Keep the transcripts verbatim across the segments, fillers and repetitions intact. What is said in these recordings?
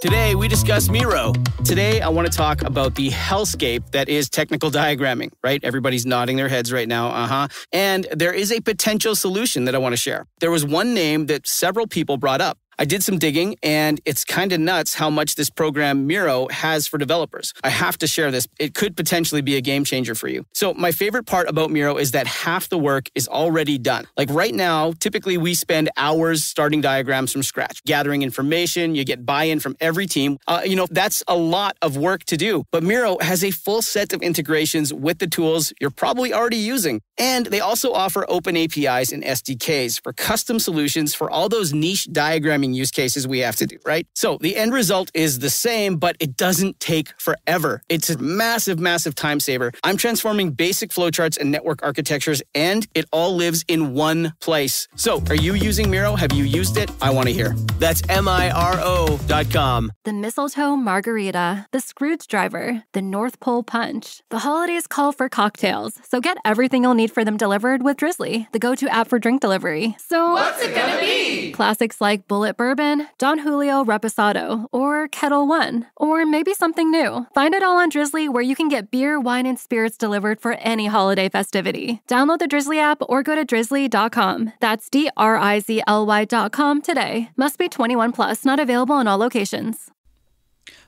Today, we discuss Miro. Today, I want to talk about the hellscape that is technical diagramming, right? Everybody's nodding their heads right now, uh-huh. And there is a potential solution that I want to share. There was one name that several people brought up. I did some digging, and it's kind of nuts how much this program Miro has for developers. I have to share this. It could potentially be a game changer for you. So my favorite part about Miro is that half the work is already done. Like right now, typically we spend hours starting diagrams from scratch, gathering information. You get buy-in from every team. Uh, you know, that's a lot of work to do. But Miro has a full set of integrations with the tools you're probably already using. And they also offer open A P Is and S D Ks for custom solutions for all those niche diagramming use cases we have to do, right? So the end result is the same, but it doesn't take forever. It's a massive, massive time saver. I'm transforming basic flowcharts and network architectures, and it all lives in one place. So are you using Miro? Have you used it? I want to hear. That's M I R O dot com. The mistletoe margarita, the screwdriver, the North Pole punch. The holidays call for cocktails, so get everything you'll need for them delivered with Drizzly, the go-to app for drink delivery. So what's it gonna be? Classics like Bullet Bourbon, Don Julio Reposado, or Kettle One, or maybe something new. Find it all on Drizzly, where you can get beer, wine, and spirits delivered for any holiday festivity. Download the Drizzly app or go to drizzly dot com. That's D R I Z L Y dot com today. Must be twenty-one plus, not available in all locations.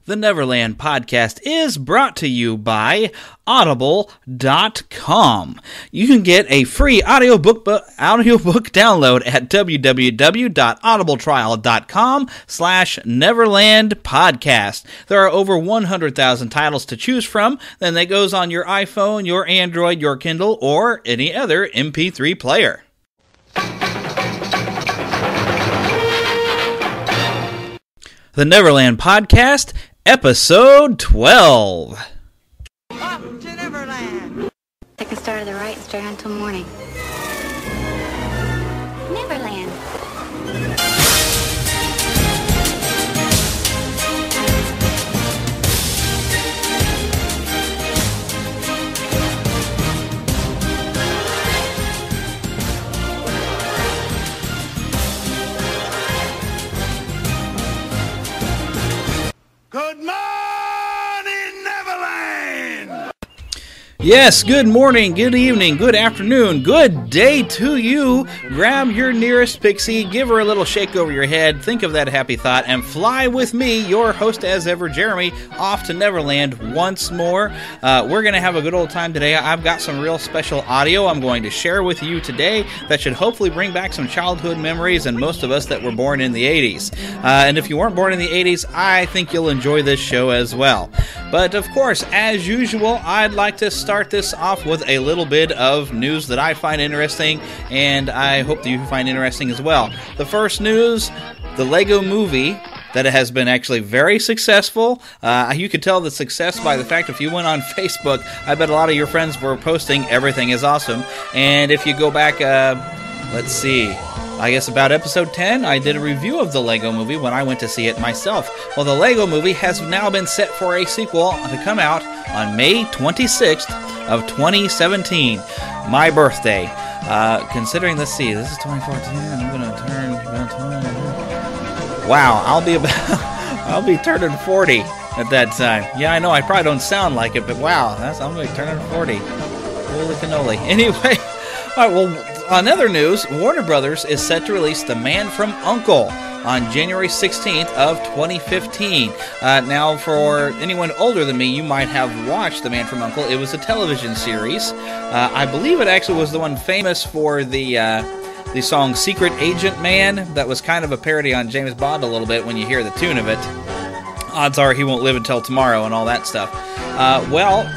The Neverland Podcast is brought to you by Audible dot com. You can get a free audiobook bu- audiobook download at w w w dot audible trial dot com slash Neverland Podcast. There are over one hundred thousand titles to choose from, and that goes on your iPhone, your Android, your Kindle, or any other M P three player. The Neverland Podcast, Episode twelve. Up to Neverland! Take a star to the right and stay on until morning. Neverland. Good morning, Neverland! Yes, good morning, good evening, good afternoon, good day to you. Grab your nearest pixie, give her a little shake over your head, think of that happy thought, and fly with me, your host as ever, Jeremy, off to Neverland once more. Uh, we're going to have a good old time today. I've got some real special audio I'm going to share with you today that should hopefully bring back some childhood memories and most of us that were born in the eighties. Uh, and if you weren't born in the eighties, I think you'll enjoy this show as well. But of course, as usual, I'd like to start Start this off with a little bit of news that I find interesting, and I hope that you find interesting as well. The first news, the Lego movie, that it has been actually very successful. Uh, you could tell the success by the fact if you went on Facebook, I bet a lot of your friends were posting, everything is awesome. And if you go back, uh, let's see... I guess about episode ten, I did a review of the Lego movie when I went to see it myself. Well, the Lego movie has now been set for a sequel to come out on May twenty-sixth of twenty seventeen, my birthday. Uh, considering, let's see, this is twenty fourteen, I'm going to turn... Wow, I'll be about... I'll be turning forty at that time. Yeah, I know, I probably don't sound like it, but wow, that's, I'm going to be turning forty. Holy cannoli. Anyway, all right, well... On other news, Warner Brothers is set to release The Man From U N C L E on January sixteenth of twenty fifteen. Uh, now, for anyone older than me, you might have watched The Man From U N C L E. It was a television series. Uh, I believe it actually was the one famous for the... Uh, the song Secret Agent Man. That was kind of a parody on James Bond a little bit when you hear the tune of it. Odds are he won't live until tomorrow and all that stuff. Uh, well...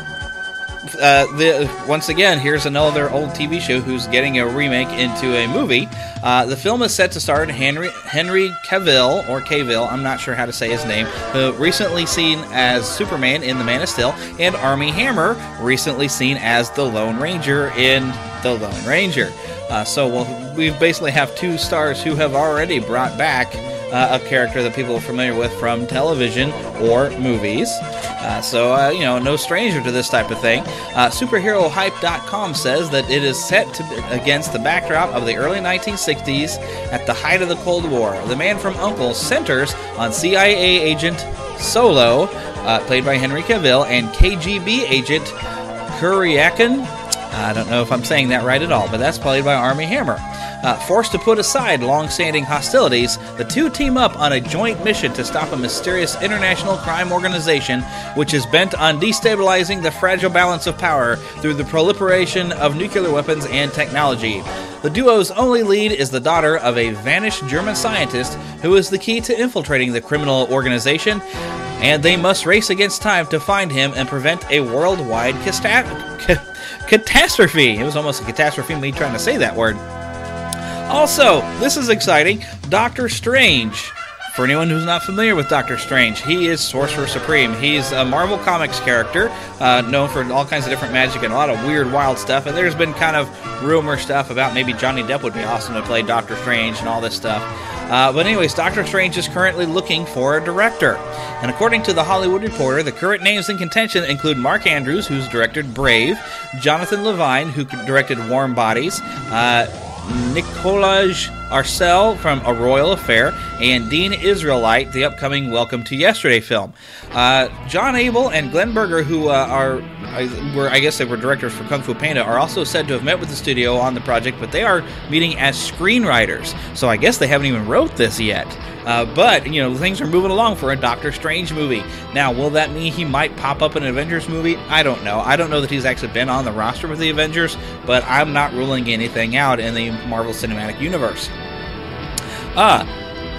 Uh, the, once again, here's another old T V show who's getting a remake into a movie. Uh, the film is set to star Henry Henry Cavill, or Cavill, I'm not sure how to say his name, who recently seen as Superman in The Man of Steel, and Armie Hammer, recently seen as the Lone Ranger in The Lone Ranger. Uh, so we'll, we basically have two stars who have already brought back uh, a character that people are familiar with from television or movies. Uh, so, uh, you know, no stranger to this type of thing. Uh, Superhero Hype dot com says that it is set to, against the backdrop of the early nineteen sixties at the height of the Cold War. The Man From U N C L E centers on C I A agent Solo, uh, played by Henry Cavill, and K G B agent Kuryakin. I don't know if I'm saying that right at all, but that's played by Armie Hammer. Uh, forced to put aside long-standing hostilities, the two team up on a joint mission to stop a mysterious international crime organization which is bent on destabilizing the fragile balance of power through the proliferation of nuclear weapons and technology. The duo's only lead is the daughter of a vanished German scientist who is the key to infiltrating the criminal organization, and they must race against time to find him and prevent a worldwide catastrophe. Catastrophe! It was almost a catastrophe me trying to say that word. Also, this is exciting, Doctor Strange. For anyone who's not familiar with Doctor Strange, he is Sorcerer Supreme. He's a Marvel Comics character, uh, known for all kinds of different magic and a lot of weird, wild stuff. And there's been kind of rumor stuff about maybe Johnny Depp would be awesome to play Doctor Strange and all this stuff. Uh, but anyways, Doctor Strange is currently looking for a director. And according to The Hollywood Reporter, the current names in contention include Mark Andrews, who's directed Brave, Jonathan Levine, who directed Warm Bodies, uh, Nicolaj Arcel from A Royal Affair, and Dean Israelite, the upcoming Welcome to Yesterday film. Uh, John Abel and Glenn Berger, who uh, are, I, were, I guess they were directors for Kung Fu Panda, are also said to have met with the studio on the project, but they are meeting as screenwriters, so I guess they haven't even wrote this yet. Uh, but, you know, things are moving along for a Doctor Strange movie. Now, will that mean he might pop up in an Avengers movie? I don't know. I don't know that he's actually been on the roster with the Avengers, but I'm not ruling anything out in the Marvel Cinematic Universe. Uh,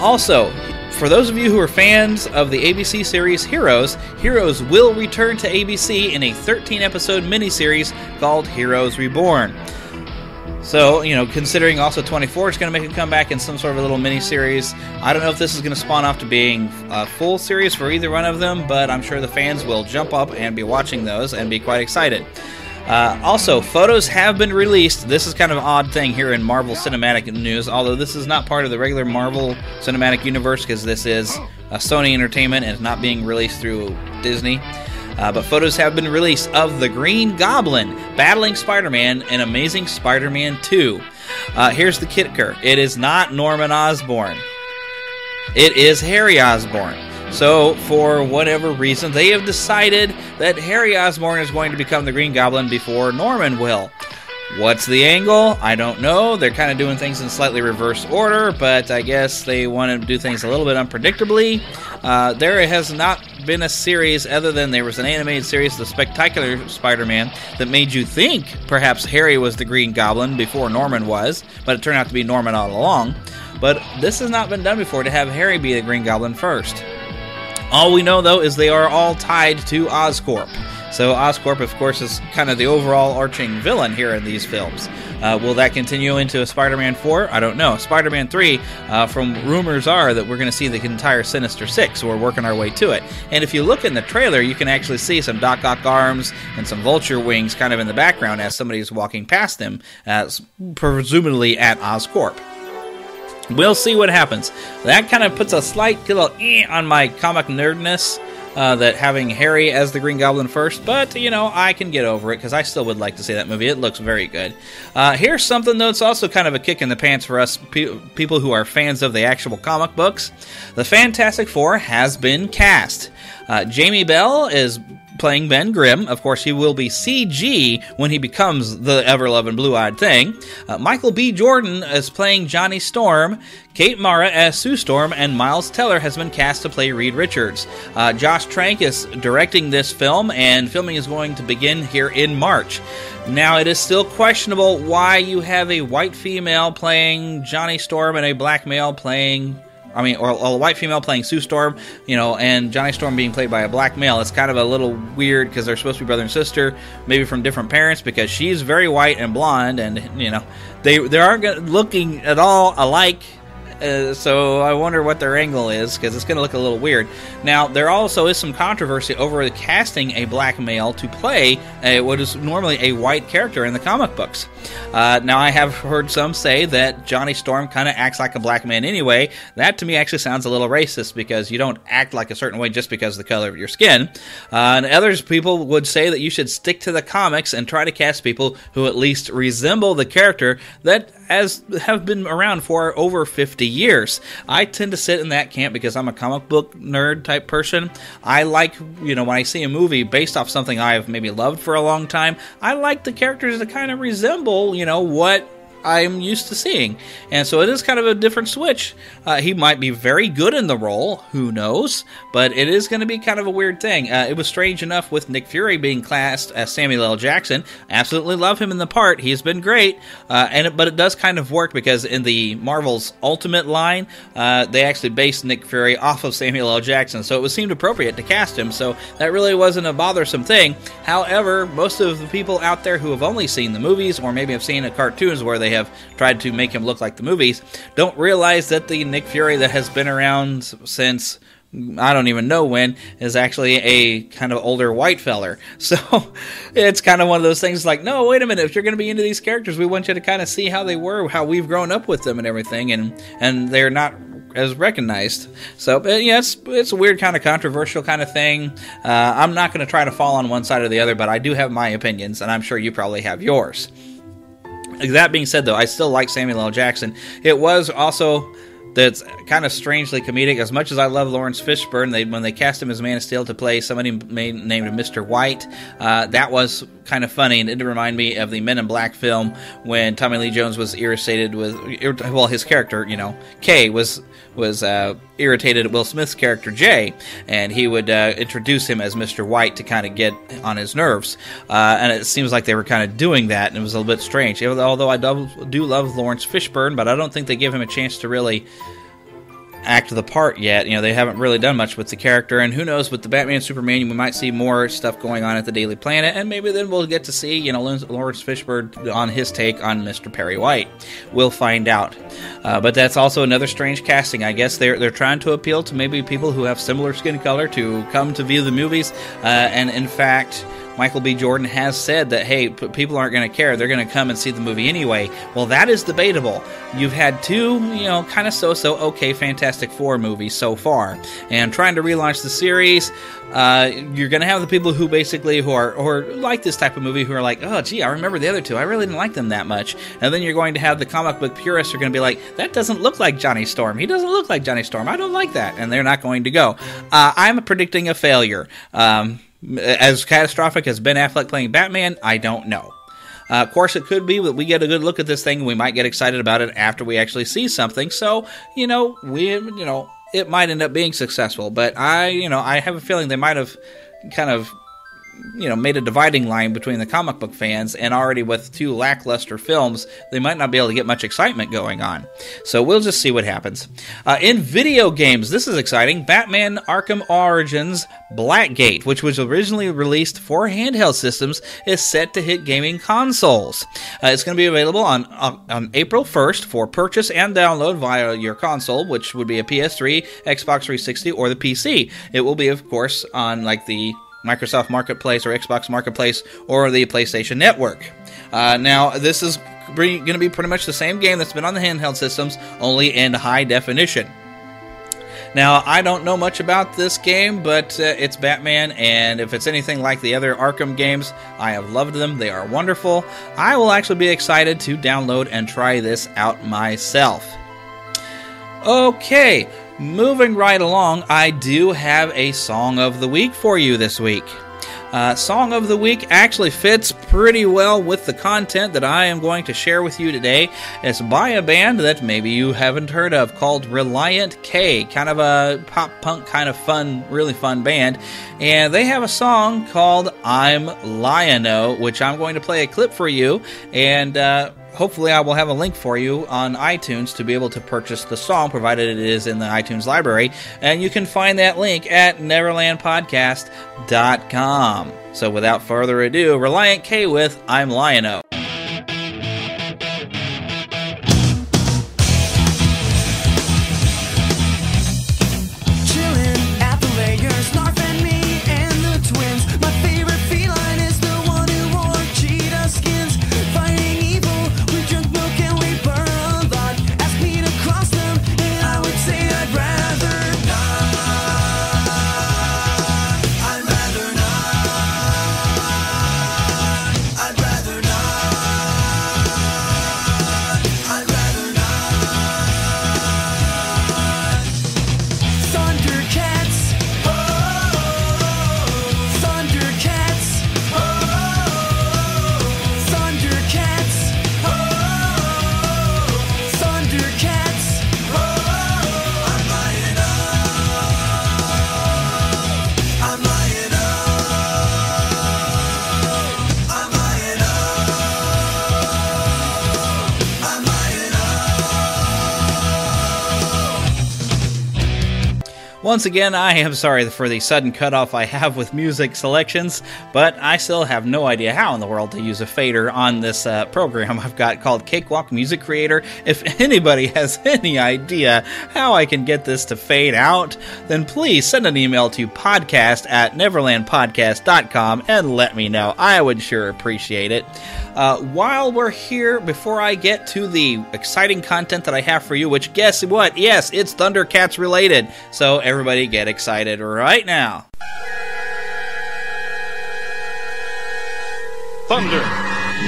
also, for those of you who are fans of the A B C series Heroes, Heroes will return to A B C in a thirteen-episode miniseries called Heroes Reborn. So, you know, considering also twenty-four is going to make a comeback in some sort of a little mini-series, I don't know if this is going to spawn off to being a full series for either one of them, but I'm sure the fans will jump up and be watching those and be quite excited. Uh, also, photos have been released. This is kind of an odd thing here in Marvel Cinematic News, although this is not part of the regular Marvel Cinematic Universe because this is a Sony Entertainment and it's not being released through Disney. Uh, but photos have been released of the Green Goblin battling Spider-Man in Amazing Spider-Man two. Uh, here's the kicker. It is not Norman Osborn. It is Harry Osborn. So, for whatever reason, they have decided that Harry Osborn is going to become the Green Goblin before Norman will. What's the angle? I don't know. They're kind of doing things in slightly reverse order, but I guess they want to do things a little bit unpredictably. Uh, there has not been a series other than there was an animated series, The Spectacular Spider-Man, that made you think perhaps Harry was the Green Goblin before Norman was, but it turned out to be Norman all along. But this has not been done before, to have Harry be the Green Goblin first. All we know, though, is they are all tied to Oscorp. So Oscorp, of course, is kind of the overall arching villain here in these films. Uh, will that continue into Spider-Man four? I don't know. Spider-Man three, uh, from rumors are that we're going to see the entire Sinister Six, so we're working our way to it. And if you look in the trailer, you can actually see some Doc Ock arms and some vulture wings kind of in the background as somebody's walking past them, uh, presumably at Oscorp. We'll see what happens. That kind of puts a slight little eh on my comic nerdness, uh, that having Harry as the Green Goblin first, but, you know, I can get over it, because I still would like to see that movie. It looks very good. Uh, here's something, though, it's also kind of a kick in the pants for us pe- people who are fans of the actual comic books. The Fantastic Four has been cast. Uh, Jamie Bell is playing Ben Grimm. Of course, he will be C G when he becomes the ever-loving blue-eyed thing. Uh, Michael B. Jordan is playing Johnny Storm. Kate Mara as Sue Storm, and Miles Teller has been cast to play Reed Richards. Uh, Josh Trank is directing this film, and filming is going to begin here in March. Now, it is still questionable why you have a white female playing Johnny Storm and a black male playing... I mean, or a white female playing Sue Storm, you know, and Johnny Storm being played by a black male. It's kind of a little weird because they're supposed to be brother and sister, maybe from different parents, because she's very white and blonde, and, you know, they, they aren't looking at all alike Uh, so I wonder what their angle is, because it's going to look a little weird. Now, there also is some controversy over casting a black male to play a, what is normally a white character in the comic books. Uh, now, I have heard some say that Johnny Storm kind of acts like a black man anyway. That, to me, actually sounds a little racist, because you don't act like a certain way just because of the color of your skin. Uh, and others people would say that you should stick to the comics and try to cast people who at least resemble the character that has have been around for over fifty years. I tend to sit in that camp because I'm a comic book nerd type person. I like, you know, when I see a movie based off something I've maybe loved for a long time, I like the characters that kind of resemble, you know, what I'm used to seeing. And so it is kind of a different switch. Uh, he might be very good in the role, who knows, but it is going to be kind of a weird thing. Uh, it was strange enough with Nick Fury being cast as Samuel L. Jackson. Absolutely love him in the part. He's been great, uh, and it, but it does kind of work because in the Marvel's Ultimate line, uh, they actually based Nick Fury off of Samuel L. Jackson, so it was seemed appropriate to cast him, so that really wasn't a bothersome thing. However, most of the people out there who have only seen the movies or maybe have seen the cartoons where they have tried to make him look like the movies, don't realize that the Nick Fury that has been around since I don't even know when is actually a kind of older white feller. So it's kind of one of those things like, no, wait a minute, if you're going to be into these characters, we want you to kind of see how they were, how we've grown up with them and everything, and, and they're not as recognized. So, but yeah, it's, it's a weird kind of controversial kind of thing. Uh, I'm not going to try to fall on one side or the other, but I do have my opinions, and I'm sure you probably have yours. That being said, though, I still like Samuel L. Jackson. It was also that's kind of strangely comedic. As much as I love Lawrence Fishburne, they, when they cast him as Man of Steel to play somebody made, named Mister White, uh, that was kind of funny, and it did remind me of the Men in Black film when Tommy Lee Jones was irritated with, well, his character, you know, K was was uh, irritated at Will Smith's character Jay, and he would uh, introduce him as Mister White to kind of get on his nerves, uh, and it seems like they were kind of doing that, and it was a little bit strange. Although I do, do love Lawrence Fishburne, but I don't think they give him a chance to really act of the part yet. You know, they haven't really done much with the character, and who knows, with the Batman Superman, we might see more stuff going on at the Daily Planet, and maybe then we'll get to see, you know, Lawrence Fishburne on his take on Mister Perry White. We'll find out. Uh, but that's also another strange casting. I guess they're they're trying to appeal to maybe people who have similar skin color to come to view the movies, uh, and in fact, Michael B. Jordan has said that, hey, people aren't going to care. They're going to come and see the movie anyway. Well, that is debatable. You've had two, you know, kind of so-so, okay, Fantastic Four movies so far. And trying to relaunch the series, uh, you're going to have the people who basically, who are, or like this type of movie, who are like, oh, gee, I remember the other two. I really didn't like them that much. And then you're going to have the comic book purists who are going to be like, that doesn't look like Johnny Storm. He doesn't look like Johnny Storm. I don't like that. And they're not going to go. Uh, I'm predicting a failure. Um... As catastrophic as Ben Affleck playing Batman, I don't know. Uh, of course, it could be that we get a good look at this thing, and we might get excited about it after we actually see something. So, you know, we, you know, it might end up being successful. But I, you know, I have a feeling they might have kind of, you know, made a dividing line between the comic book fans, and already with two lackluster films, they might not be able to get much excitement going on. So we'll just see what happens. Uh, in video games, this is exciting. Batman Arkham Origins Blackgate, which was originally released for handheld systems, is set to hit gaming consoles. Uh, it's going to be available on, on, on April first for purchase and download via your console, which would be a P S three, Xbox three sixty, or the P C. It will be, of course, on like the Microsoft Marketplace or Xbox Marketplace or the PlayStation Network. Uh, now, this is pre- going to be pretty much the same game that's been on the handheld systems, only in high definition. Now, I don't know much about this game, but uh, it's Batman, and if it's anything like the other Arkham games, I have loved them. They are wonderful. I will actually be excited to download and try this out myself. Okay. Moving right along, I do have a Song of the Week for you this week. Uh, Song of the Week actually fits pretty well with the content that I am going to share with you today. It's by a band that maybe you haven't heard of called Reliant K, kind of a pop punk kind of fun, really fun band. And they have a song called I'm Lion-O, which I'm going to play a clip for you, and uh, hopefully I will have a link for you on iTunes to be able to purchase the song, provided it is in the iTunes library. And you can find that link at Neverland Podcast dot com. So without further ado, Reliant K with I'm Lion-O. Once again, I am sorry for the sudden cutoff I have with music selections, but I still have no idea how in the world to use a fader on this uh, program I've got called Cakewalk Music Creator. If anybody has any idea how I can get this to fade out, then please send an email to podcast at neverland podcast dot com and let me know. I would sure appreciate it. Uh, while we're here, before I get to the exciting content that I have for you, which guess what? Yes, it's ThunderCats related. So everybody get excited right now. Thunder,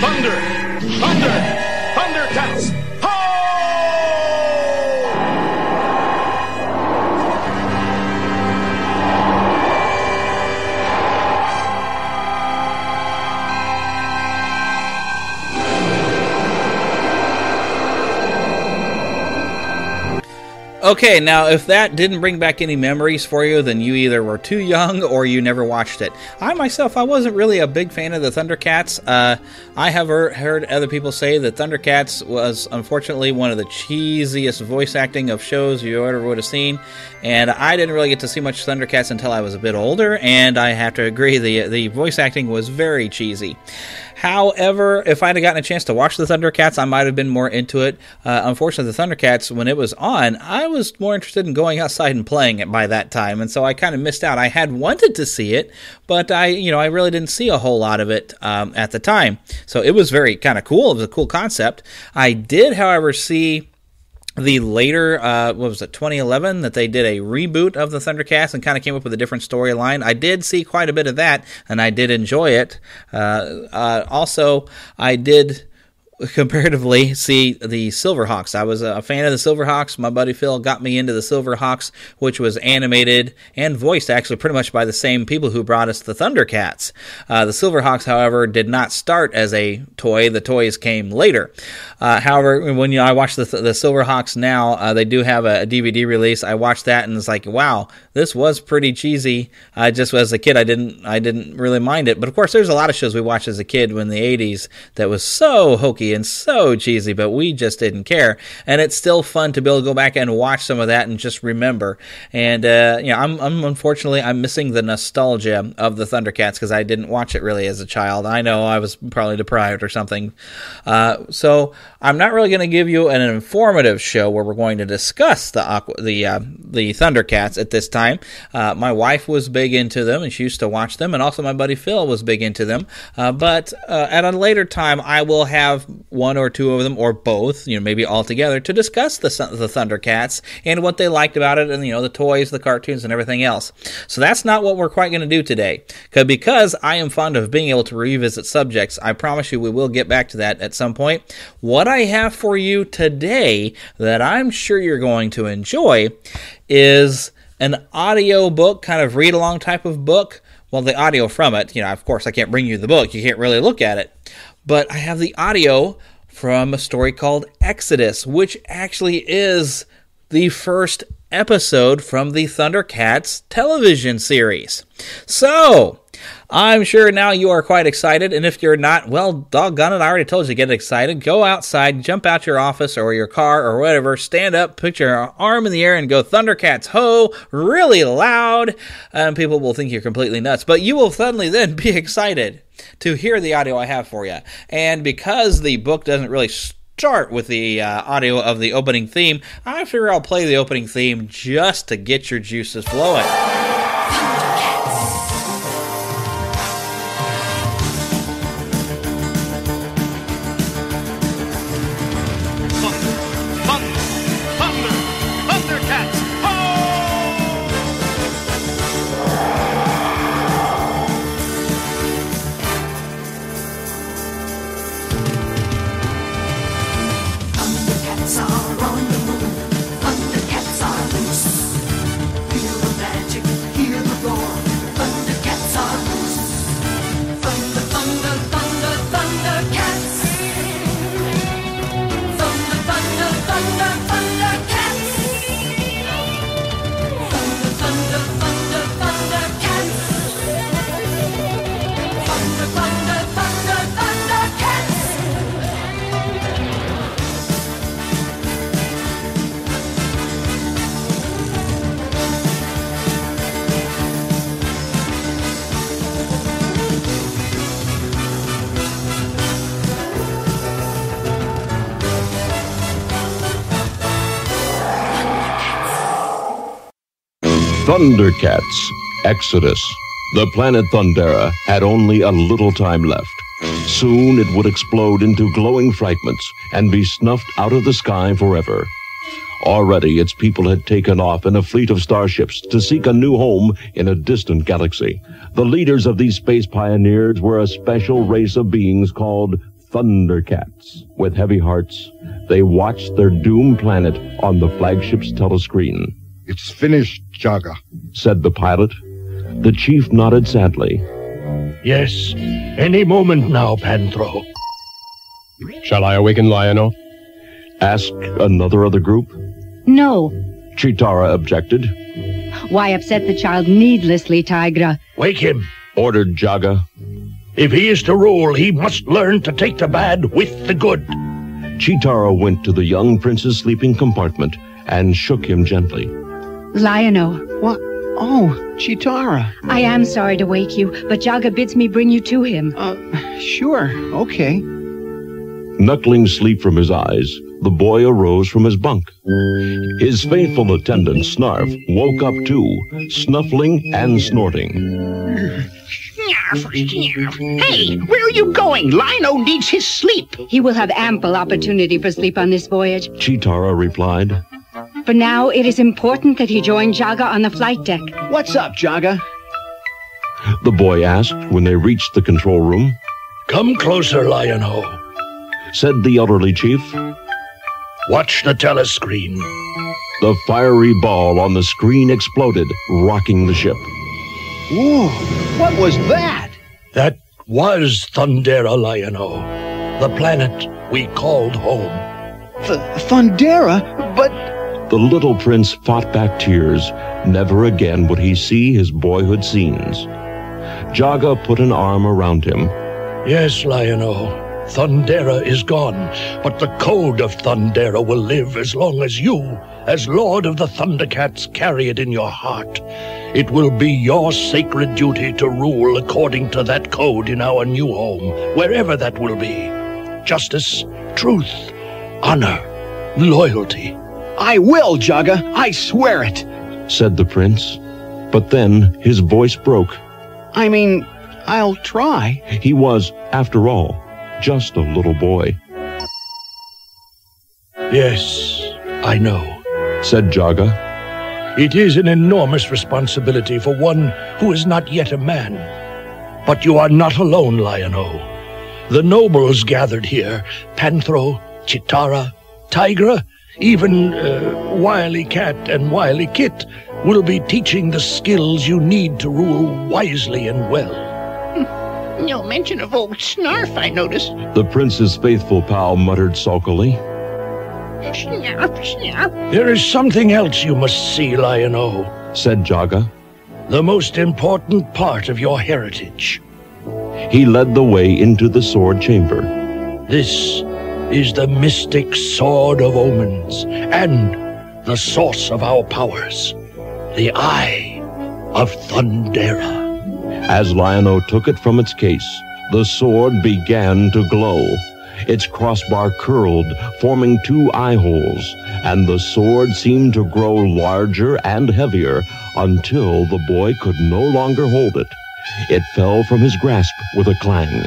thunder, thunder, ThunderCats. Okay, now if that didn't bring back any memories for you, then you either were too young or you never watched it. I myself, I wasn't really a big fan of the ThunderCats. Uh, I have heard other people say that ThunderCats was unfortunately one of the cheesiest voice acting of shows you ever would have seen, and I didn't really get to see much ThunderCats until I was a bit older, and I have to agree, the, the voice acting was very cheesy. However, if I'd have gotten a chance to watch the ThunderCats, I might have been more into it. Uh, unfortunately, the ThunderCats, when it was on, I was more interested in going outside and playing it by that time, and so I kind of missed out. I had wanted to see it, but I, you know, I really didn't see a whole lot of it um, at the time. So it was very kind of cool. It was a cool concept. I did, however, see the later, uh, what was it, twenty eleven, that they did a reboot of the ThunderCats and kind of came up with a different storyline. I did see quite a bit of that, and I did enjoy it. Uh, uh, also, I did comparatively see the Silverhawks. I was a fan of the Silverhawks. My buddy Phil got me into the Silverhawks, which was animated and voiced actually pretty much by the same people who brought us the ThunderCats. Uh, the Silverhawks, however, did not start as a toy. The toys came later. Uh, however, when you know, I watch the, the Silverhawks now, uh, they do have a, a D V D release. I watched that and it's like, wow, this was pretty cheesy. I uh, just as a kid, I didn't, I didn't really mind it. But of course, there's a lot of shows we watched as a kid in the eighties that was so hokey and so cheesy, but we just didn't care, and it's still fun to be able to go back and watch some of that and just remember. And uh, you know, I'm, I'm unfortunately I'm missing the nostalgia of the ThunderCats because I didn't watch it really as a child. I know I was probably deprived or something. Uh, so I'm not really going to give you an informative show where we're going to discuss the aqua, the uh, the ThunderCats at this time. Uh, my wife was big into them and she used to watch them, and also my buddy Phil was big into them. Uh, but uh, at a later time, I will have one or two of them, or both, you know, maybe all together, to discuss the the ThunderCats and what they liked about it, and you know, the toys, the cartoons, and everything else. So that's not what we're quite going to do today, because I am fond of being able to revisit subjects. I promise you, we will get back to that at some point. What I have for you today that I'm sure you're going to enjoy is an audio book, kind of read along type of book. Well, the audio from it, you know, of course, I can't bring you the book. You can't really look at it. But I have the audio from a story called Exodus, which actually is the first episode from the ThunderCats television series. So I'm sure now you are quite excited, and if you're not, well, doggone it, I already told you to get excited. Go outside, jump out your office or your car or whatever, stand up, put your arm in the air, and go ThunderCats ho, really loud, and people will think you're completely nuts, but you will suddenly then be excited to hear the audio I have for you. And because the book doesn't really start with the uh, audio of the opening theme, I figure I'll play the opening theme just to get your juices flowing. Chicken. ThunderCats, Exodus. The planet Thundera had only a little time left. Soon it would explode into glowing fragments and be snuffed out of the sky forever. Already its people had taken off in a fleet of starships to seek a new home in a distant galaxy. The leaders of these space pioneers were a special race of beings called ThunderCats. With heavy hearts, they watched their doomed planet on the flagship's telescreen. "It's finished, Jaga," said the pilot. The chief nodded sadly. "Yes, any moment now, Panthro." "Shall I awaken Lionel?" asked another of the group. "No," Chitara objected. "Why upset the child needlessly, Tigra?" "Wake him," ordered Jaga. "If he is to rule, he must learn to take the bad with the good." Chitara went to the young prince's sleeping compartment and shook him gently. "Lion-O." "What? Oh, Chitara. I am sorry to wake you, but Jaga bids me bring you to him." Uh, sure, okay." Knuckling sleep from his eyes, the boy arose from his bunk. His faithful attendant, Snarf, woke up too, snuffling and snorting. "Hey, where are you going? Lino needs his sleep." "He will have ample opportunity for sleep on this voyage," Chitara replied. "For now, it is important that he join Jaga on the flight deck." "What's up, Jaga?" the boy asked when they reached the control room. "Come closer, Lion-O," said the elderly chief. "Watch the telescreen." The fiery ball on the screen exploded, rocking the ship. "Ooh, what was that?" "That was Thundera, Lion-O. The planet we called home." Th Thundera? But... The little prince fought back tears. Never again would he see his boyhood scenes. Jaga put an arm around him. "Yes, Lion-O. Thundera is gone, but the code of Thundera will live as long as you, as Lord of the ThunderCats, carry it in your heart. It will be your sacred duty to rule according to that code in our new home, wherever that will be. Justice, truth, honor, loyalty." "I will, Jaga, I swear it," said the prince. But then his voice broke. "I mean, I'll try." He was, after all, just a little boy. "Yes, I know," said Jaga. "It is an enormous responsibility for one who is not yet a man. But you are not alone, Lion-O. The nobles gathered here, Panthro, Chitara, Tigra, even uh, Wily Cat and Wily Kit, will be teaching the skills you need to rule wisely and well." "No mention of old Snarf, I notice," the prince's faithful pal muttered sulkily. "Snap, snap." "There is something else you must see, Lion-O," said Jaga. "The most important part of your heritage." He led the way into the sword chamber. "This is the mystic Sword of Omens and the source of our powers, the Eye of Thundera." As Lion-O took it from its case, the sword began to glow. Its crossbar curled, forming two eye holes, and the sword seemed to grow larger and heavier until the boy could no longer hold it. It fell from his grasp with a clang.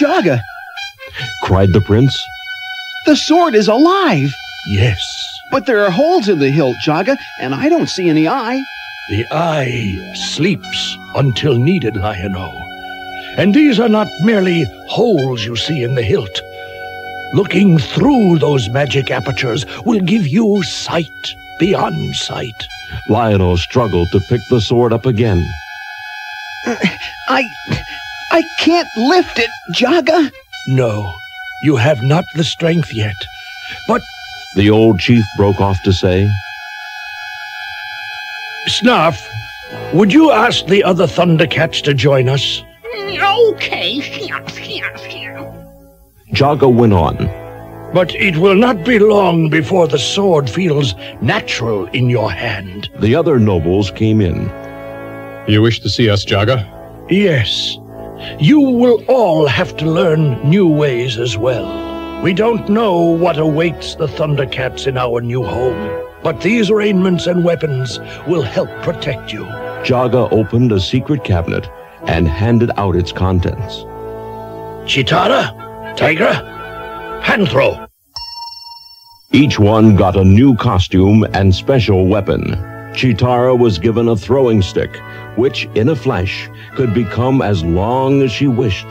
"Jaga!" cried the prince. "The sword is alive!" "Yes. But there are holes in the hilt, Jaga, and I don't see any eye." "The eye sleeps until needed, Lion-O. And these are not merely holes you see in the hilt. Looking through those magic apertures will give you sight beyond sight." Lion-O struggled to pick the sword up again. I... I can't lift it, Jaga." "No, you have not the strength yet. But..." the old chief broke off to say. "Snarf, would you ask the other ThunderCats to join us?" "Okay." Jaga went on. "But it will not be long before the sword feels natural in your hand." The other nobles came in. "You wish to see us, Jaga?" "Yes. You will all have to learn new ways as well. We don't know what awaits the ThunderCats in our new home. but these arraignments and weapons will help protect you. Jaga opened a secret cabinet and handed out its contents. Chitara, Tigra, Panthro. Each one got a new costume and special weapon. Chitara was given a throwing stick, which in a flash could become as long as she wished.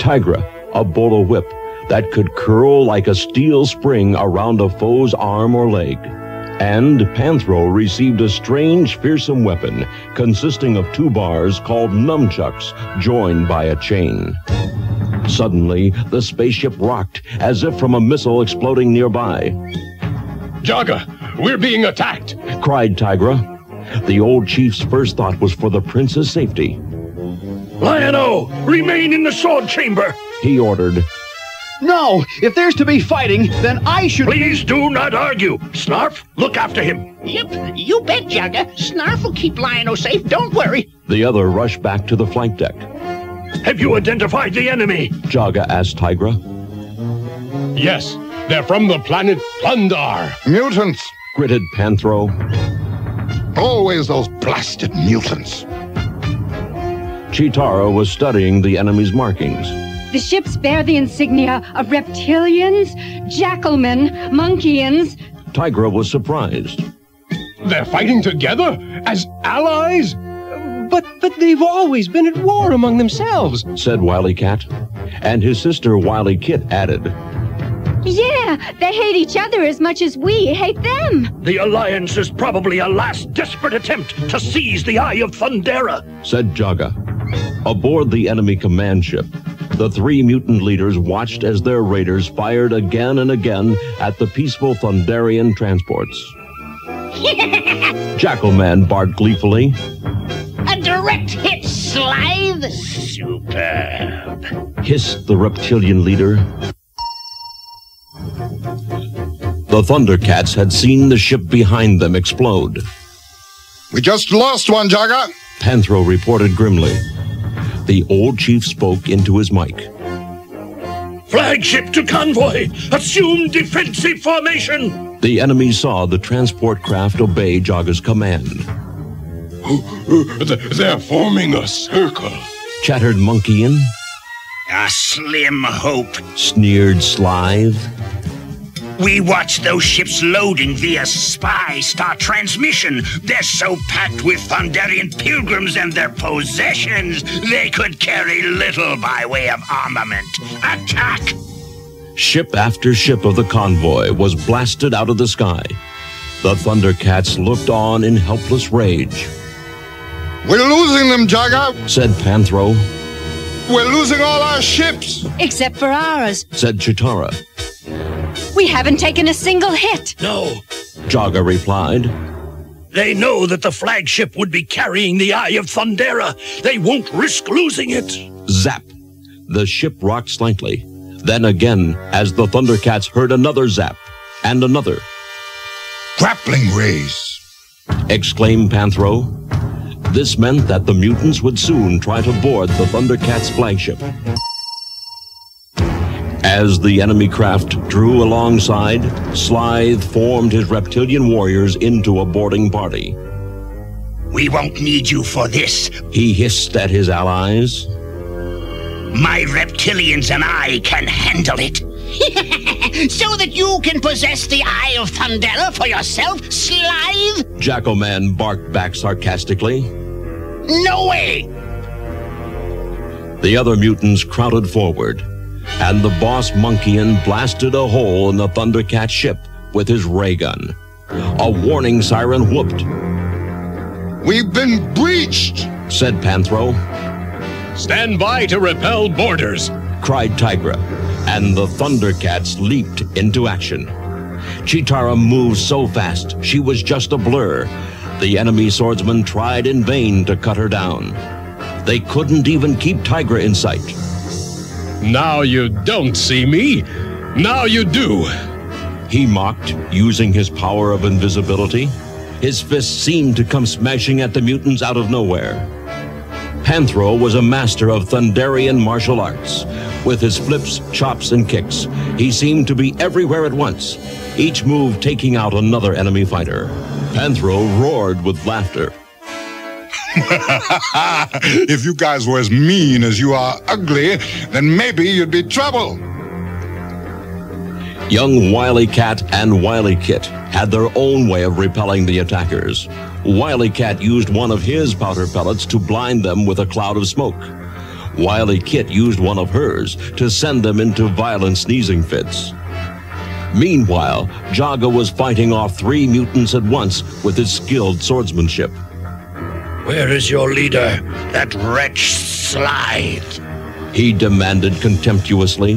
Tigra, a bolo whip that could curl like a steel spring around a foe's arm or leg. And Panthro received a strange, fearsome weapon consisting of two bars called nunchucks joined by a chain. Suddenly, the spaceship rocked as if from a missile exploding nearby. Jaga, we're being attacked, cried Tigra. The old chief's first thought was for the prince's safety. Lion-O, remain in the sword chamber, he ordered. No! If there's to be fighting, then I should— Please do not argue! Snarf, look after him! Yep, you bet, Jaga. Snarf will keep Lion-O safe, don't worry! The other rushed back to the flank deck. Have you identified the enemy? Jaga asked Tigra. Yes, they're from the planet Plundar. Mutants! Gritted Panthro. Always those blasted mutants. Chitara was studying the enemy's markings. The ships bear the insignia of reptilians, jackalmen, monkeyians. Tigra was surprised. They're fighting together? As allies? But but they've always been at war among themselves, said Wily Cat. And his sister Wily Kit added. Yeah, they hate each other as much as we hate them. The alliance is probably a last desperate attempt to seize the Eye of Thundera, said Jaga. Aboard the enemy command ship, the three mutant leaders watched as their raiders fired again and again at the peaceful Thunderian transports. Jackalman barked gleefully. A direct hit, Slithe! Superb! Hissed the reptilian leader. The ThunderCats had seen the ship behind them explode. We just lost one, Jaga, Panthro reported grimly. The old chief spoke into his mic. Flagship to convoy! Assume defensive formation! The enemy saw the transport craft obey Jaga's command. They're forming a circle, chattered Monkeyin. A slim hope, sneered Slithe. We watch those ships loading via spy star transmission. They're so packed with Thunderian pilgrims and their possessions, they could carry little by way of armament. Attack! Ship after ship of the convoy was blasted out of the sky. The ThunderCats looked on in helpless rage. We're losing them, Jaga, said Panthro. We're losing all our ships. Except for ours, said Chitara. We haven't taken a single hit. No, Jaga replied. They know that the flagship would be carrying the Eye of Thundera. They won't risk losing it. Zap. The ship rocked slightly. Then again, as the ThunderCats heard another zap and another. Grappling rays, exclaimed Panthro. This meant that the mutants would soon try to board the ThunderCats flagship. As the enemy craft drew alongside, Slithe formed his reptilian warriors into a boarding party. We won't need you for this, he hissed at his allies. My reptilians and I can handle it. So that you can possess the Eye of Thundera for yourself, Slithe? Jackalman barked back sarcastically. No way! The other mutants crowded forward, and the boss Monkeyin blasted a hole in the ThunderCat ship with his ray gun. A warning siren whooped. We've been breached, said Panthro. Stand by to repel boarders, cried Tigra, and the ThunderCats leaped into action. Chitara moved so fast she was just a blur. The enemy swordsmen tried in vain to cut her down. They couldn't even keep Tigra in sight. Now you don't see me. Now you do, he mocked, using his power of invisibility. His fists seemed to come smashing at the mutants out of nowhere. Panthro was a master of Thunderian martial arts. with his flips, chops, and kicks. He seemed to be everywhere at once, each move taking out another enemy fighter. Panthro roared with laughter. If you guys were as mean as you are ugly, then maybe you'd be trouble. Young Wily Cat and Wily Kit had their own way of repelling the attackers. Wily Cat used one of his powder pellets to blind them with a cloud of smoke. Wily Kit used one of hers to send them into violent sneezing fits. Meanwhile, Jaga was fighting off three mutants at once with his skilled swordsmanship. Where is your leader, that wretch Slythe? He demanded contemptuously.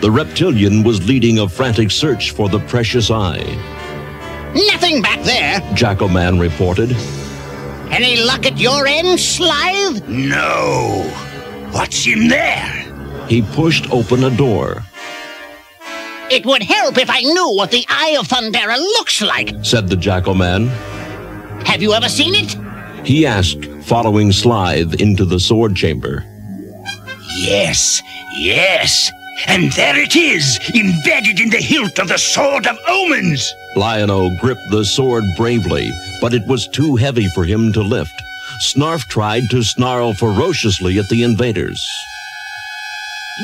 The reptilian was leading a frantic search for the precious eye. Nothing back there, Jackoman reported. Any luck at your end, Slythe? No. What's in there? He pushed open a door. It would help if I knew what the Eye of Thundera looks like, said the Jackoman. Have you ever seen it? He asked, following Slythe into the sword chamber. Yes, yes. And there it is, embedded in the hilt of the Sword of Omens! Lion-O gripped the sword bravely, but it was too heavy for him to lift. Snarf tried to snarl ferociously at the invaders.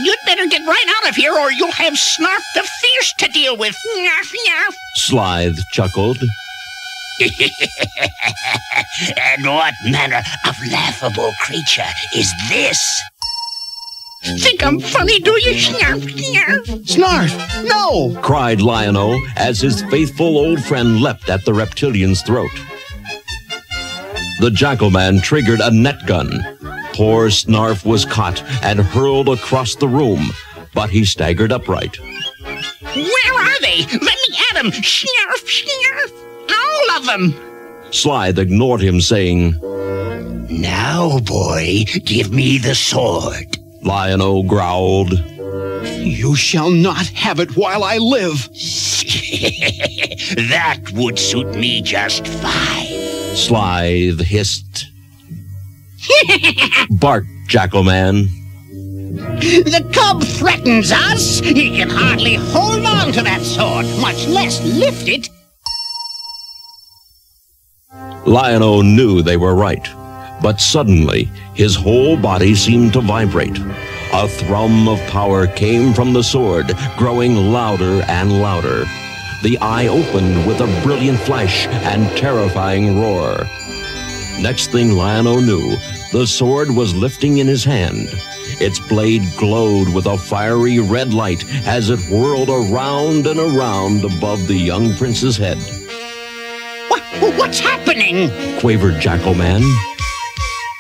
You'd better get right out of here, or you'll have Snarf the Fierce to deal with. Snarf, snarf! Slythe chuckled. And what manner of laughable creature is this? Think I'm funny, do you, Snarf? Snarf? Snarf, no! cried Lion-O as his faithful old friend leapt at the reptilian's throat. The Jackoman triggered a net gun. Poor Snarf was caught and hurled across the room, but he staggered upright. Where are they? Let me at them! Snarf, snarf! All of them! Slythe ignored him, saying, Now, boy, give me the sword. Lion-O growled. You shall not have it while I live. That would suit me just fine. Slythe hissed. Bark, Jackoman. The cub threatens us. He can hardly hold on to that sword, much less lift it. Lion-O knew they were right. But suddenly, his whole body seemed to vibrate. A thrum of power came from the sword, growing louder and louder. The eye opened with a brilliant flash and terrifying roar. Next thing Lion-O knew, the sword was lifting in his hand. Its blade glowed with a fiery red light as it whirled around and around above the young prince's head. What, what's happening? Quavered Jackoman.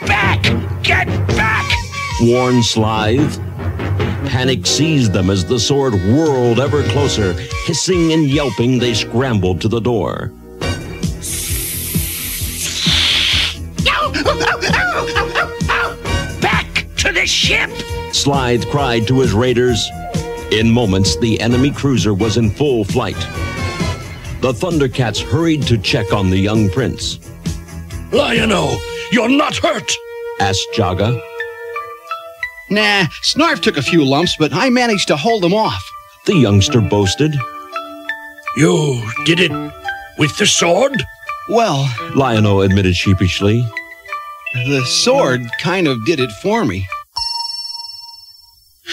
Back! Get back! Warned Slythe. Panic seized them as the sword whirled ever closer. Hissing and yelping, they scrambled to the door. Ow, ow, ow, ow, ow. Back to the ship! Slythe cried to his raiders. In moments, the enemy cruiser was in full flight. The ThunderCats hurried to check on the young prince. Lion-O! You're not hurt? Asked Jaga. Nah, Snarf took a few lumps, but I managed to hold him off, the youngster boasted. You did it with the sword? Well, Lion-O admitted sheepishly. The sword kind of did it for me.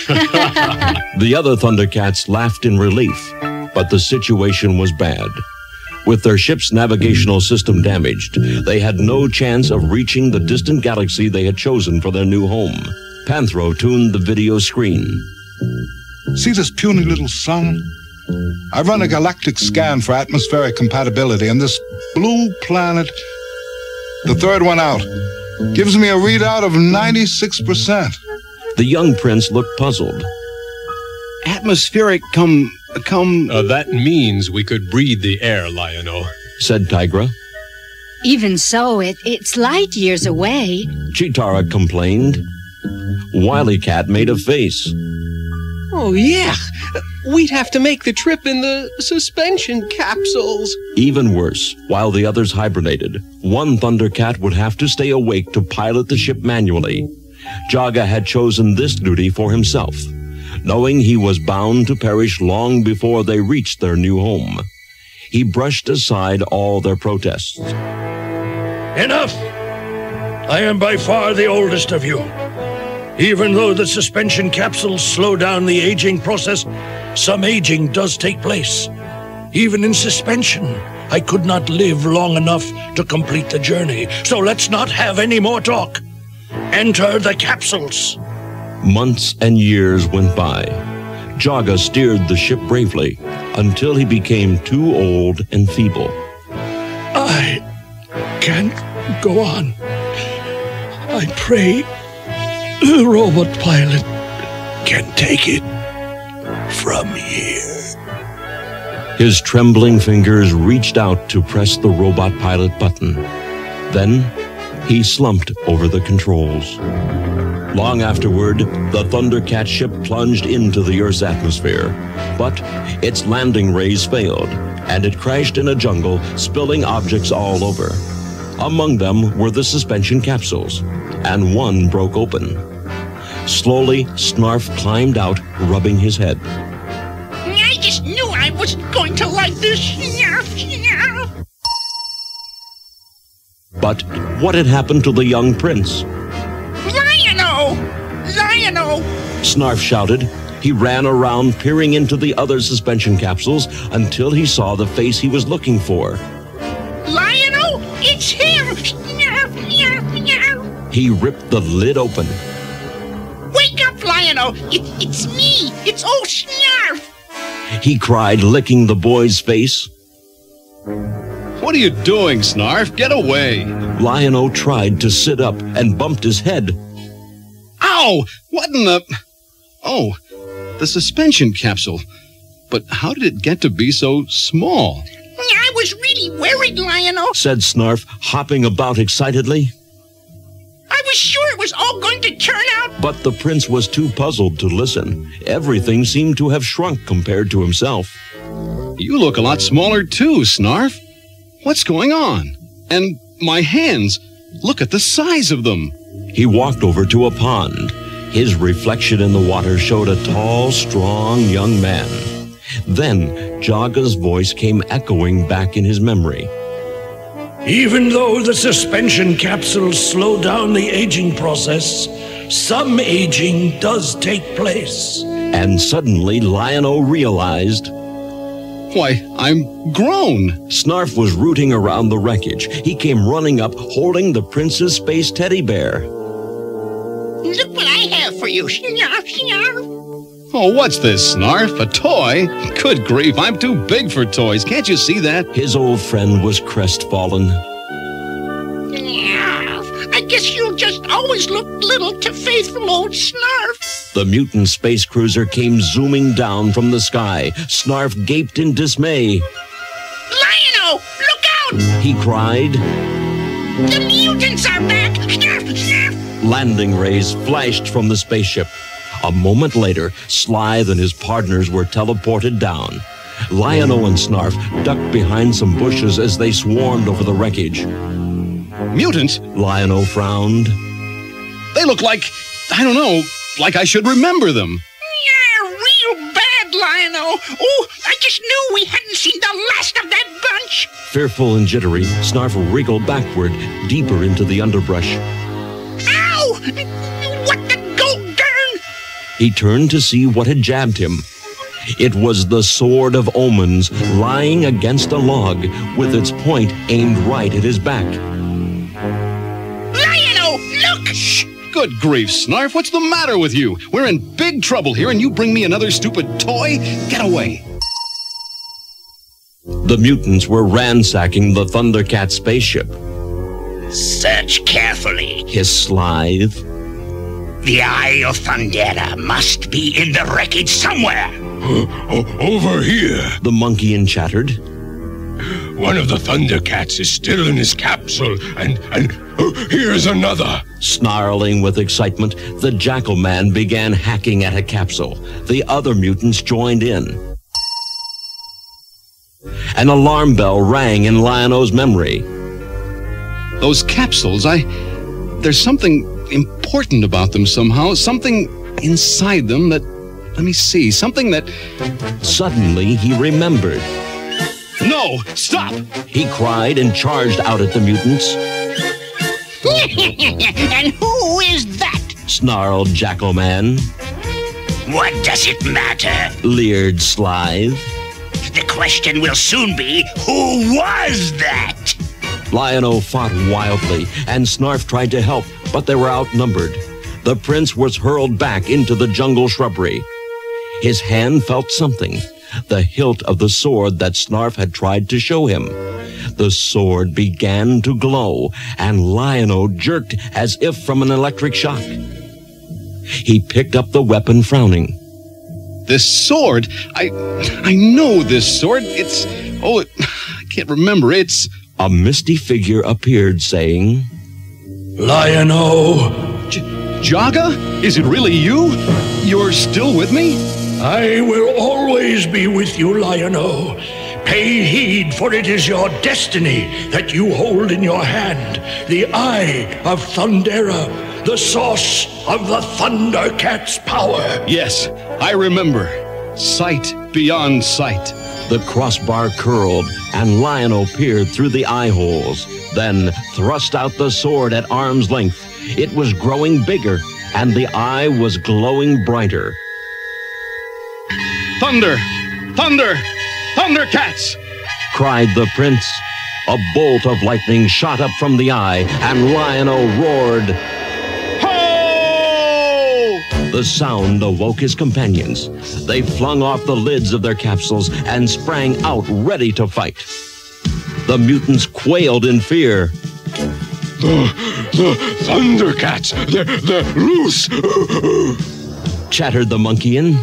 The other ThunderCats laughed in relief, but the situation was bad. With their ship's navigational system damaged, they had no chance of reaching the distant galaxy they had chosen for their new home. Panthro tuned the video screen. See this puny little sun? I run a galactic scan for atmospheric compatibility, and this blue planet, the third one out, gives me a readout of ninety-six percent. The young prince looked puzzled. Atmospheric com... Come. Uh, that means we could breathe the air, Lion-O, said Tigra. Even so, it, it's light years away, Chitara complained. Wily Cat made a face. Oh, yeah. We'd have to make the trip in the suspension capsules. Even worse, while the others hibernated, one ThunderCat would have to stay awake to pilot the ship manually. Jaga had chosen this duty for himself, knowing he was bound to perish long before they reached their new home. He brushed aside all their protests. Enough! I am by far the oldest of you. Even though the suspension capsules slow down the aging process, some aging does take place. Even in suspension, I could not live long enough to complete the journey, so let's not have any more talk. Enter the capsules. Months and years went by. Jaga steered the ship bravely until he became too old and feeble. I can't go on. I pray the robot pilot can take it from here. His trembling fingers reached out to press the robot pilot button. Then he slumped over the controls. Long afterward, the ThunderCats ship plunged into the Earth's atmosphere, but its landing rays failed, and it crashed in a jungle, spilling objects all over. Among them were the suspension capsules, and one broke open. Slowly, Snarf climbed out, rubbing his head. I just knew I wasn't going to like this. Snarf, Snarf. But what had happened to the young prince? Lion-o! Lion-o! Snarf shouted. He ran around, peering into the other suspension capsules until he saw the face he was looking for. Lion-o! It's him! Snarf, Snarf, Snarf! He ripped the lid open. Wake up, Lion-o! It, it's me! It's old Snarf! He cried, licking the boy's face. What are you doing, Snarf? Get away! Lion-O tried to sit up and bumped his head. Ow! What in the... Oh, the suspension capsule. But how did it get to be so small? I was really worried, Lion-O, said Snarf, hopping about excitedly. I was sure it was all going to turn out... But the prince was too puzzled to listen. Everything seemed to have shrunk compared to himself. You look a lot smaller too, Snarf. What's going on? And my hands, look at the size of them. He walked over to a pond. His reflection in the water showed a tall, strong young man. Then Jaga's voice came echoing back in his memory. Even though the suspension capsules slow down the aging process, some aging does take place. And suddenly Lion-O realized... Why, I'm grown! Snarf was rooting around the wreckage. He came running up, holding the prince's space teddy bear. Look what I have for you, Snarf, Snarf! Oh, what's this, Snarf? A toy? Good grief, I'm too big for toys. Can't you see that? His old friend was crestfallen. Snarf, I guess you'll just always look little to faithful old Snarf. The mutant space cruiser came zooming down from the sky. Snarf gaped in dismay. Lion-O, look out! He cried. The mutants are back! Snarf, Snarf! Landing rays flashed from the spaceship. A moment later, Slythe and his partners were teleported down. Lion-O and Snarf ducked behind some bushes as they swarmed over the wreckage. Mutants? Lion-O frowned. They look like, I don't know... like I should remember them. Yeah, real bad, Lion-O. Oh, I just knew we hadn't seen the last of that bunch. Fearful and jittery, Snarf wriggled backward, deeper into the underbrush. Ow! What the go-darn? He turned to see what had jabbed him. It was the Sword of Omens, lying against a log, with its point aimed right at his back. Lion-O, look! Shh! Good grief, Snarf, what's the matter with you? We're in big trouble here, and you bring me another stupid toy? Get away! The mutants were ransacking the ThunderCats spaceship. Search carefully, hissed Slythe. The Eye of Thundera must be in the wreckage somewhere. Over here, the monkeyan chattered. One of the ThunderCats is still in his capsule, and... and Oh, here's another! Snarling with excitement, the Jackal Man began hacking at a capsule. The other mutants joined in. An alarm bell rang in Lion-O's memory. Those capsules, I... There's something important about them somehow, something inside them that, let me see, something that... Suddenly he remembered. No, stop! He cried and charged out at the mutants. And who is that? Snarled Jackal-Man. What does it matter? Leered Slythe. The question will soon be, who was that? Lion-O fought wildly, and Snarf tried to help, but they were outnumbered. The prince was hurled back into the jungle shrubbery. His hand felt something, the hilt of the sword that Snarf had tried to show him. The sword began to glow, and Lion-O jerked as if from an electric shock. He picked up the weapon, frowning. This sword? I, I know this sword. It's... oh, it, I can't remember. It's... A misty figure appeared, saying... Lion-O! J Jaga? Is it really you? You're still with me? I will always be with you, Lion-O. Pay heed, for it is your destiny that you hold in your hand. The Eye of Thundera, the source of the ThunderCats' power. Yes, I remember. Sight beyond sight. The crossbar curled, and Lion-O peered through the eye holes, then thrust out the sword at arm's length. It was growing bigger, and the eye was glowing brighter. Thunder! Thunder! ThunderCats! Cried the prince. A bolt of lightning shot up from the eye, and Lion-O roared. The sound awoke his companions. They flung off the lids of their capsules and sprang out, ready to fight. The mutants quailed in fear. The, the ThunderCats, they're, they're loose! Chattered the monkeyan.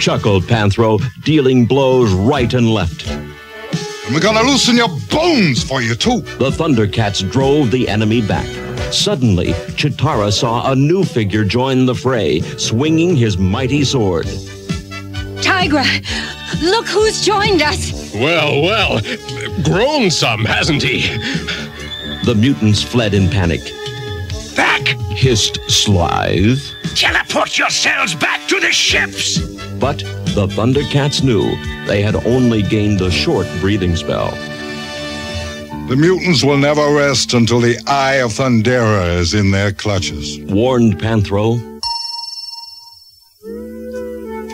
Chuckled Panthro, dealing blows right and left. And we're gonna loosen your bones for you, too! The ThunderCats drove the enemy back. Suddenly, Chitara saw a new figure join the fray, swinging his mighty sword. Tigra, look who's joined us! Well, well, grown some, hasn't he? The mutants fled in panic. Back! Hissed Slythe. Teleport yourselves back to the ships! But the ThunderCats knew they had only gained a short breathing spell. The mutants will never rest until the Eye of Thundera is in their clutches, warned Panthro.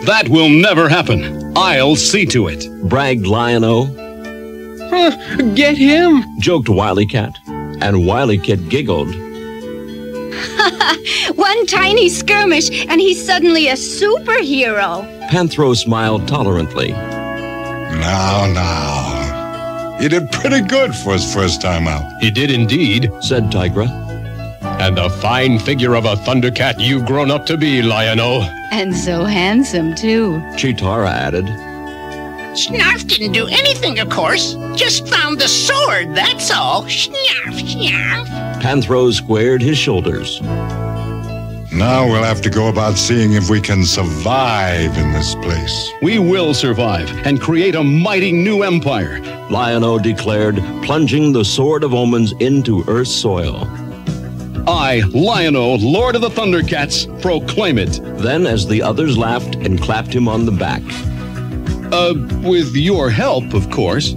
That will never happen. I'll see to it, bragged Lion-O. Huh, get him, joked Wily Cat, and Wily Kit giggled. One tiny skirmish, and he's suddenly a superhero. Panthro smiled tolerantly. Now, now. He did pretty good for his first time out. He did indeed, said Tigra. And the fine figure of a ThunderCat you've grown up to be, Lion-O. And so handsome, too, Chitara added. Snarf didn't do anything, of course. Just found the sword, that's all. Snarf, snarf. Panthro squared his shoulders. Now we'll have to go about seeing if we can survive in this place. We will survive and create a mighty new empire, Lion-O declared, plunging the Sword of Omens into Earth's soil. I, Lion-O, Lord of the ThunderCats, proclaim it. Then as the others laughed and clapped him on the back. Uh, with your help, of course.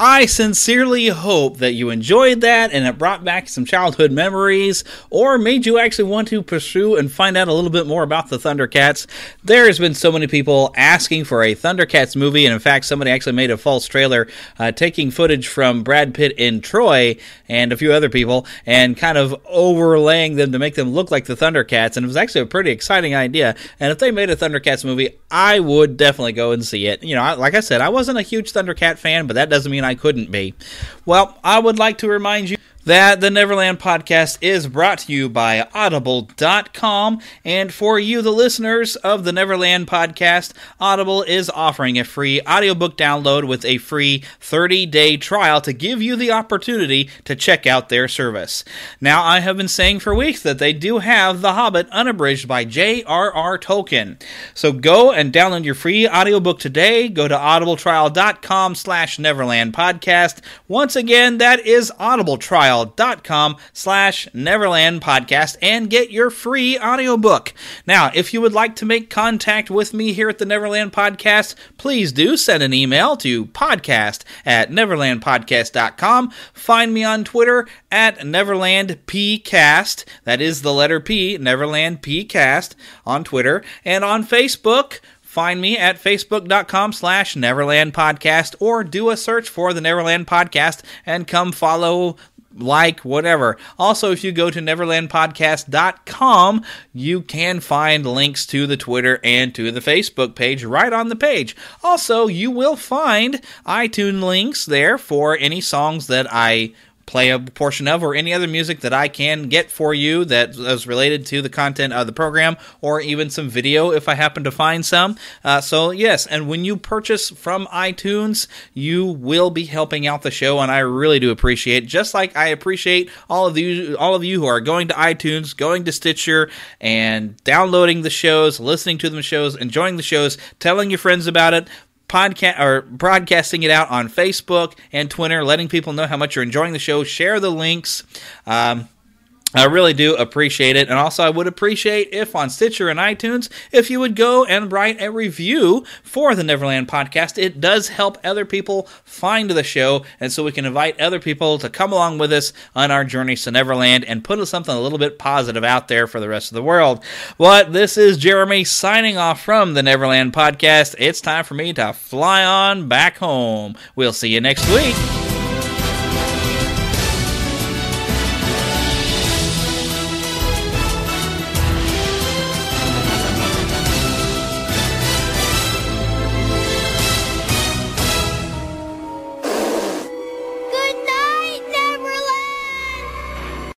I sincerely hope that you enjoyed that and it brought back some childhood memories or made you actually want to pursue and find out a little bit more about the ThunderCats. There has been so many people asking for a ThunderCats movie, and in fact somebody actually made a false trailer uh, taking footage from Brad Pitt in Troy and a few other people and kind of overlaying them to make them look like the ThunderCats, and it was actually a pretty exciting idea. And if they made a ThunderCats movie, I would definitely go and see it. You know, like I said, I wasn't a huge ThunderCat fan, but that doesn't mean I couldn't be. Well, I would like to remind you that the Neverland Podcast is brought to you by Audible dot com, and for you, the listeners of the Neverland Podcast, Audible is offering a free audiobook download with a free thirty-day trial to give you the opportunity to check out their service. Now, I have been saying for weeks that they do have The Hobbit Unabridged by J R R Tolkien, so go and download your free audiobook today. Go to audibletrial dot com slash Neverland Podcast. Once again, that is audibletrial. dot com slash Neverland Podcast and get your free audiobook. Now, if you would like to make contact with me here at the Neverland Podcast, please do send an email to podcast at neverland podcast dot com. Find me on Twitter at Neverland P Cast. That is the letter P, Neverland P Cast on Twitter. And on Facebook, find me at facebook dot com slash Neverland Podcast, or do a search for the Neverland Podcast and come follow, like, whatever. Also, if you go to neverland podcast dot com, you can find links to the Twitter and to the Facebook page right on the page. Also, you will find iTunes links there for any songs that I play a portion of, or any other music that I can get for you that is related to the content of the program, or even some video if I happen to find some. Uh, so yes, and when you purchase from iTunes, you will be helping out the show, and I really do appreciate it. Just like I appreciate all of you, all of you who are going to iTunes, going to Stitcher, and downloading the shows, listening to the shows, enjoying the shows, telling your friends about it, podcast or broadcasting it out on Facebook and Twitter, letting people know how much you're enjoying the show. Share the links. Um, I really do appreciate it. And also, I would appreciate if on Stitcher and iTunes, if you would go and write a review for the Neverland Podcast. It does help other people find the show, and so we can invite other people to come along with us on our journeys to Neverland and put something a little bit positive out there for the rest of the world. But this is Jeremy signing off from the Neverland Podcast. It's time for me to fly on back home. We'll see you next week.